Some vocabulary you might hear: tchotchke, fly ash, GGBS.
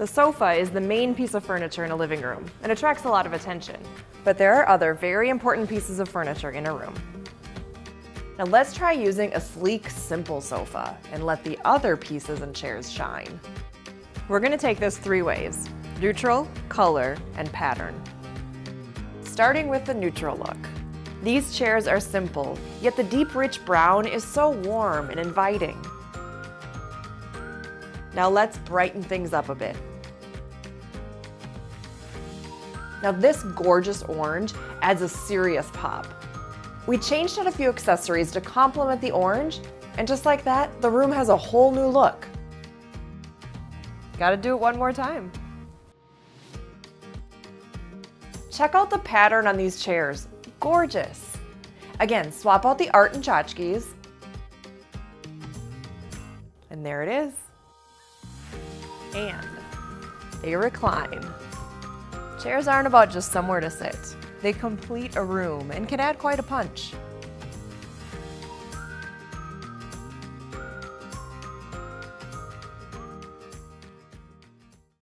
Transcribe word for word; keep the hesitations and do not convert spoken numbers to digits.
The sofa is the main piece of furniture in a living room and attracts a lot of attention, but there are other very important pieces of furniture in a room. Now let's try using a sleek, simple sofa and let the other pieces and chairs shine. We're going to take this three ways: neutral, color, and pattern. Starting with the neutral look. These chairs are simple, yet the deep, rich brown is so warm and inviting. Now let's brighten things up a bit. Now this gorgeous orange adds a serious pop. We changed out a few accessories to complement the orange, and just like that, the room has a whole new look. Gotta do it one more time. Check out the pattern on these chairs. Gorgeous. Again, swap out the art and tchotchkes. And there it is. And they recline. Chairs aren't about just somewhere to sit. They complete a room and can add quite a punch.